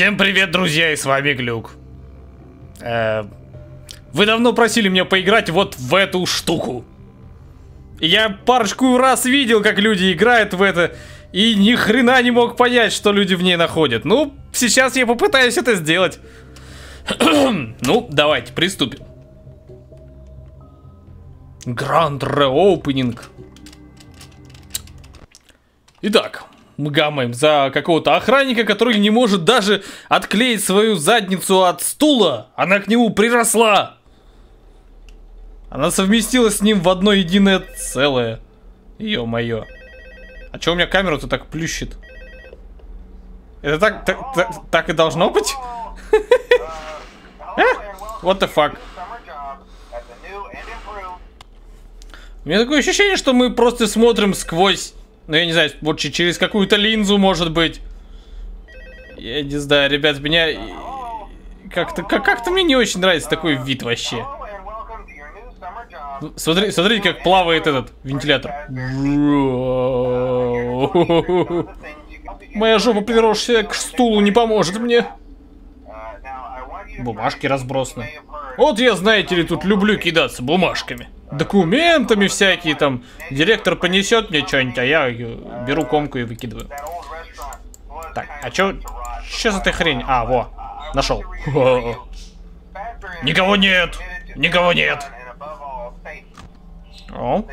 Всем привет, друзья, и с вами Глюк. Вы давно просили меня поиграть вот в эту штуку. Я парочку раз видел, как люди играют в это, и ни хрена не мог понять, что люди в ней находят. Ну, сейчас я попытаюсь это сделать. Ну, давайте, приступим. Grand Reopening. Итак, Гаммэм за какого-то охранника, который не может даже отклеить свою задницу от стула. Она к нему приросла. Она совместилась с ним в одно единое целое. Ё-моё. А чё у меня камеру-то так плющит? Это так и должно быть? What the fuck? У меня такое ощущение, что мы просто смотрим сквозь... Ну, я не знаю, вот через какую-то линзу, может быть. Я не знаю, ребят, меня... Как-то мне не очень нравится такой вид вообще. Смотрите, как плавает этот вентилятор. Моя жопа, приросшая к стулу, не поможет мне. Бумажки разбросаны. Вот я, знаете ли, тут люблю кидаться бумажками. Документами всякие там. Директор понесет мне что-нибудь, а я беру комку и выкидываю. Так, а чё? Что за ты хрень? А, во, нашел. Никого нет! Никого нет! О,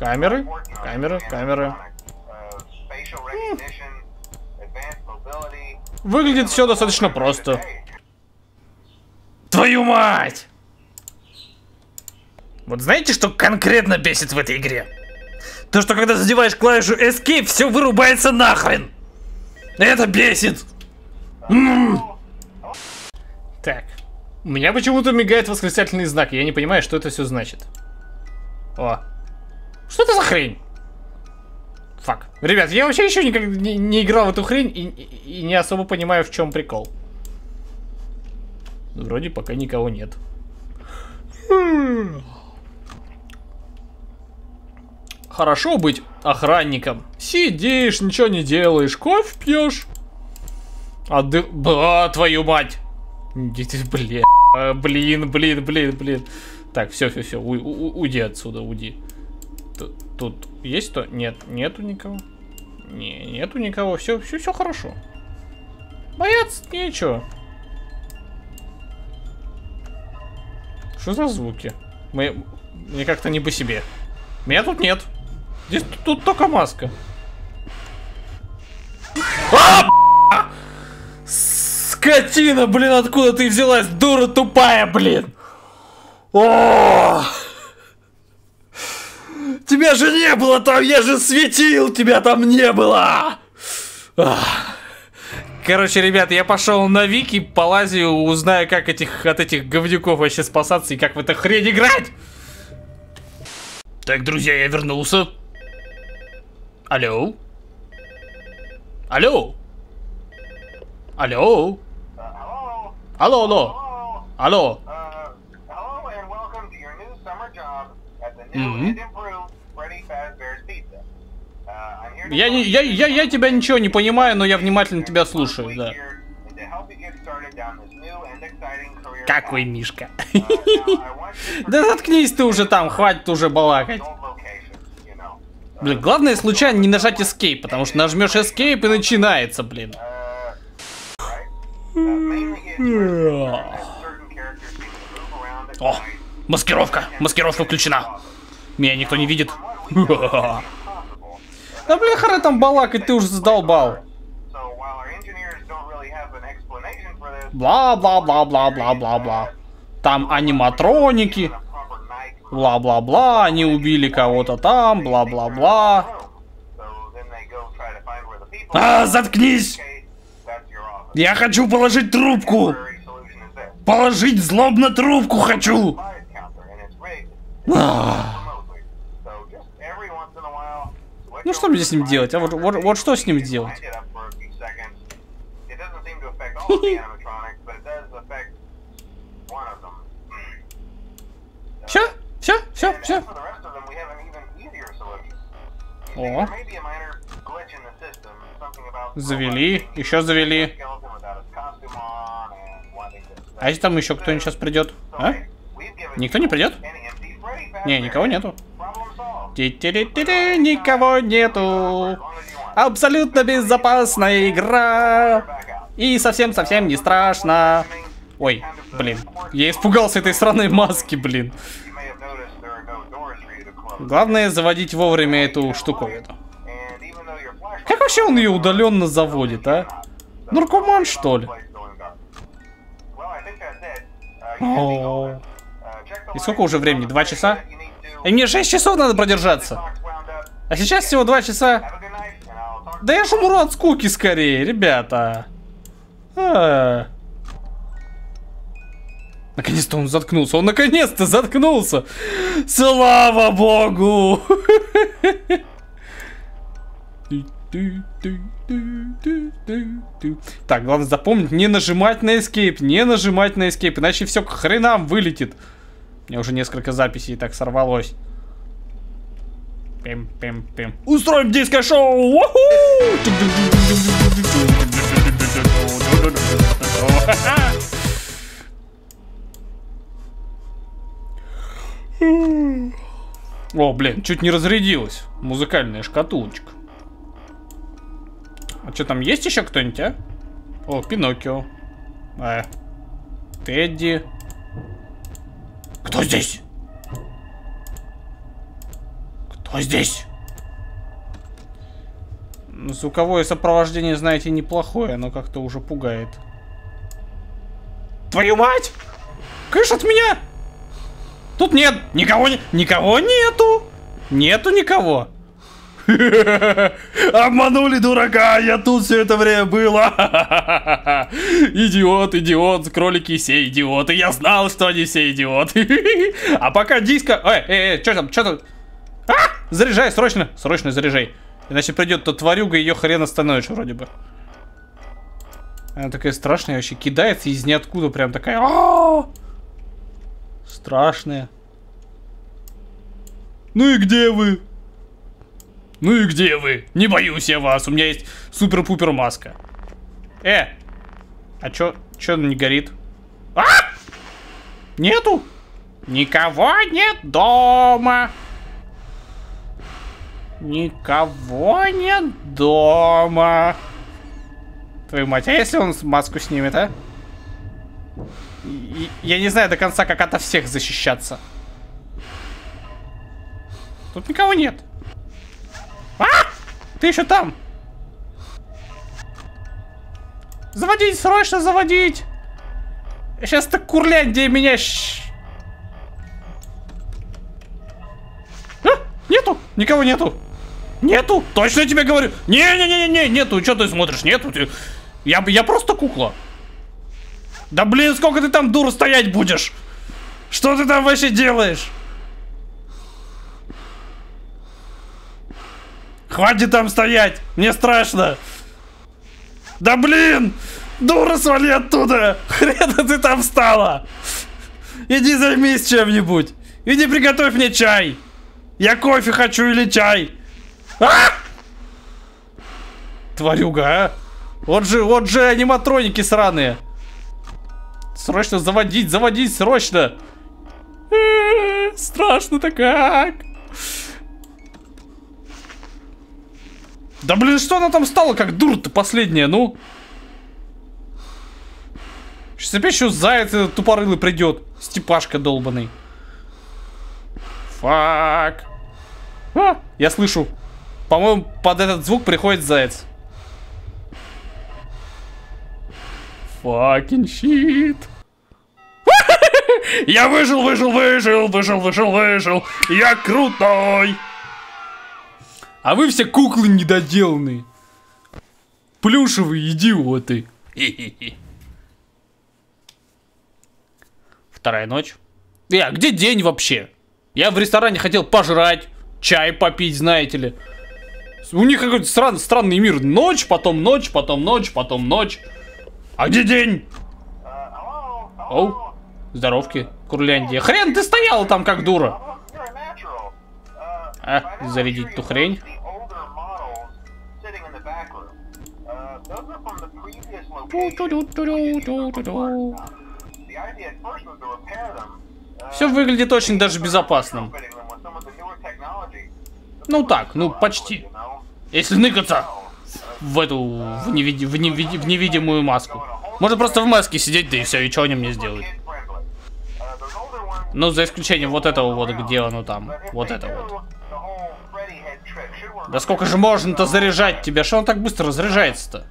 камеры, камеры, камеры. Выглядит все достаточно просто. Твою мать! Вот знаете, что конкретно бесит в этой игре? То, что когда задеваешь клавишу Escape, все вырубается нахрен! Это бесит! Так. У меня почему-то мигает восклицательный знак, и я не понимаю, что это все значит. О. Что это за хрень? Фак. Ребят, я вообще еще никогда не играл в эту хрень и не особо понимаю, в чем прикол. Вроде пока никого нет. Хорошо быть охранником. Сидишь, ничего не делаешь, кофе пьешь. Твою мать. Блин. Так, все. Уйди отсюда, уйди. Тут есть то? Нет, нету никого. Не, нету никого. Все хорошо. Бояться нечего. Что за звуки? Мне как-то не по себе. Меня тут нет. Здесь тут только маска. А, скотина, блин, откуда ты взялась, дура тупая, блин. О! Тебя же не было там, я же светил, тебя там не было. Короче, ребят, я пошел на Вики, полазил, узнаю, как от этих говнюков вообще спасаться и как в эту хрень играть. Так, друзья, я вернулся. Алло? Алло? Алло? Алло? Алло? Я тебя ничего не понимаю, но я внимательно тебя слушаю, да. Какой Мишка. Да заткнись ты уже там, хватит уже балакать. Блин, главное случайно не нажать Escape, потому что нажмешь Escape и начинается, блин. О, маскировка, маскировка включена. Меня никто не видит. Да блин, хрен там балакать, ты уже задолбал. Бла-бла-бла-бла-бла-бла-бла. Там аниматроники. Бла-бла-бла, они убили кого-то там, бла-бла-бла. А, заткнись! Я хочу положить трубку! Положить злобно трубку хочу! Ну что мне с ним делать? А вот что с ним делать? Все. О. Завели, еще завели. А если там еще кто-нибудь сейчас придет? А? Никто не придет? Не, никого нету. Ти-ти-ти-ти-ти, никого нету. Абсолютно безопасная игра. И совсем-совсем не страшно. Ой, блин. Я испугался этой сраной маски, блин. Главное заводить вовремя эту штуковину. Как вообще он ее удаленно заводит, а? Наркоман, что ли? О-о-о. И сколько уже времени? 2 часа? И мне 6 часов надо продержаться. А сейчас всего 2 часа. Да я ж умру от скуки скорее, ребята. Наконец-то он заткнулся. Он наконец-то заткнулся. Слава богу. Так, главное запомнить, не нажимать на escape. Не нажимать на escape, иначе все к хренам вылетит. У меня уже несколько записей так сорвалось. Пим-пим-пим. Устроим диско-шоу! О, блин, чуть не разрядилась музыкальная шкатулочка. А что, там есть еще кто-нибудь, а? О, Пиноккио. Тедди. Кто здесь? Кто здесь? Звуковое сопровождение, знаете, неплохое, оно как-то уже пугает. Твою мать! Кыш от меня! Тут нет! Никого нету! Нету никого! Обманули дурака, я тут все это время было. Идиот, кролики все идиоты. Я знал, что они все идиоты. А пока диско... Что там? Заряжай, срочно заряжай. Иначе придет та тварюга, ее хрен остановишь вроде бы. Она такая страшная вообще, кидается из ниоткуда прям такая. Страшная. Ну и где вы? Не боюсь я вас, у меня есть супер-пупер маска. А чё не горит? Нету? Никого нет дома. Твою мать, а если он маску снимет, а? Я не знаю до конца, как ото всех защищаться. Тут никого нет. Ты еще там? Заводить, срочно заводить! Сейчас-то Курляндия меня... Нету! Никого нету! Нету! Точно тебе говорю! Не-не-не-не! Нету! Че ты смотришь? Нету! Я просто кукла! Да блин, сколько ты там, дура, стоять будешь? Что ты там вообще делаешь? Хватит там стоять! Мне страшно! Да блин! Дура, свали оттуда! Хрена ты там встала! Иди займись чем-нибудь! Иди приготовь мне чай! Я кофе хочу или чай! Тварюга, а! Вот же аниматроники сраные! Срочно заводить, срочно! Страшно-то как! Да блин, что она там стала, как дура-то последняя, ну? Сейчас опять еще заяц этот тупорылый придет. Степашка долбаный. Фак. Я слышу. По-моему, под этот звук приходит заяц. Факин щит. Я выжил. Я крутой. А вы все куклы недоделанные. Плюшевые идиоты. Вторая ночь. А где день вообще? Я в ресторане хотел пожрать, чай попить, знаете ли. У них какой-то странный мир. Ночь, потом ночь, потом ночь, потом ночь. А где день? Оу, здоровки, Курляндия. Хрен ты стояла там как дура. Зарядить ту хрень. Все выглядит очень даже безопасным. Ну так, ну почти. Если ныкаться в эту в невидимую маску. Можно просто в маске сидеть, да и все, и ничего они мне сделают. Ну, за исключением вот этого вот, где оно там. Вот это вот. Да сколько же можно-то заряжать тебя? Что он так быстро заряжается-то?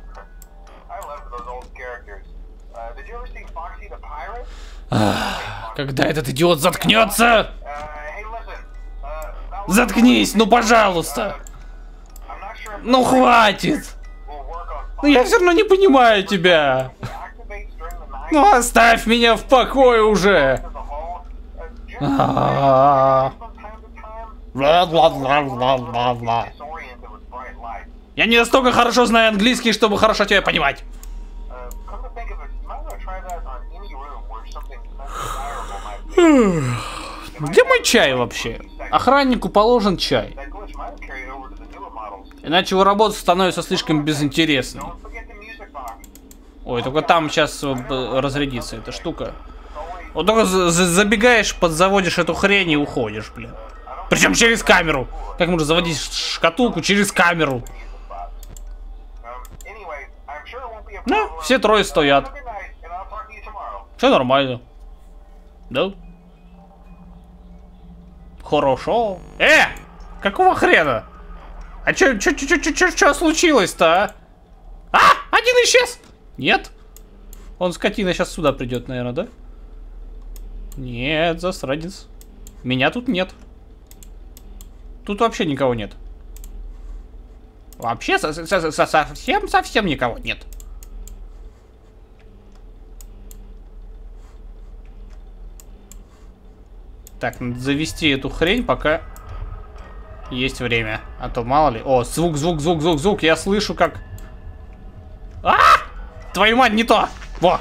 Когда этот идиот заткнется? Заткнись, ну пожалуйста. Ну хватит. Ну я все равно не понимаю тебя. Ну оставь меня в покое уже. Я не настолько хорошо знаю английский, чтобы хорошо тебя понимать. Где мой чай вообще? Охраннику положен чай. Иначе его работа становится слишком безинтересной. Ой, только там сейчас разрядится эта штука. Вот только забегаешь, подзаводишь эту хрень и уходишь, блин. Причем через камеру. Как можно заводить шкатулку через камеру? Ну, все трое стоят. Все нормально. Да? Хорошо. Какого хрена? А чё случилось-то, а? Один исчез! Нет? Он, скотина, сейчас сюда придет, наверное, да? Нет, засранец. Меня тут нет. Тут вообще никого нет. Вообще совсем никого нет. Так, надо завести эту хрень, пока есть время. А то мало ли. О, звук. Я слышу, как... Твою мать, не то! Во!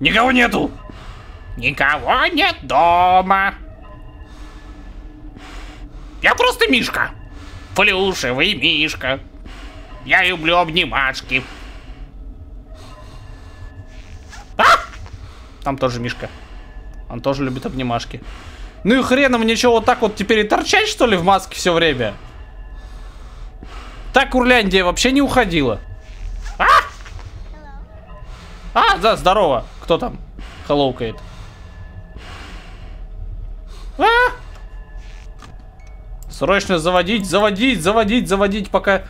Никого нету! Никого нет дома! Я просто мишка! Плюшевый мишка! Я люблю обнимашки! Там тоже мишка. Он тоже любит обнимашки. Ну и хреном мне чё, вот так вот теперь и торчать, что ли, в маске все время? Так Урляндия вообще не уходила. Да, здорово. Кто там хэллоукает? Срочно заводить, пока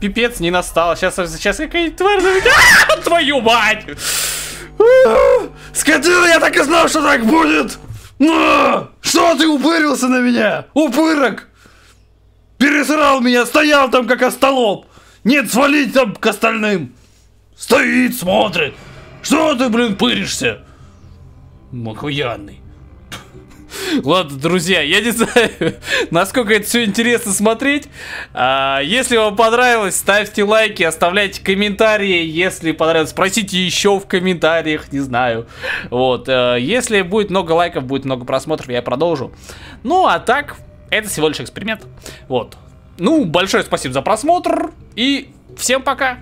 пипец не настал. Сейчас какая-нибудь тварь заведет. Твою мать! Скотина, я так и знал, что так будет! Но! Что ты упырился на меня? Упырок! Пересрал меня, стоял там как остолоп! Нет, свалить там к остальным! Стоит, смотрит! Что ты, блин, пыришься? Макуянный. Ладно, друзья, я не знаю, насколько это все интересно смотреть. Если вам понравилось, ставьте лайки, оставляйте комментарии. Если понравилось, спросите еще в комментариях, не знаю. Вот, если будет много лайков, будет много просмотров, я продолжу. Ну, а так, это всего лишь эксперимент. Вот. Ну, большое спасибо за просмотр. И всем пока!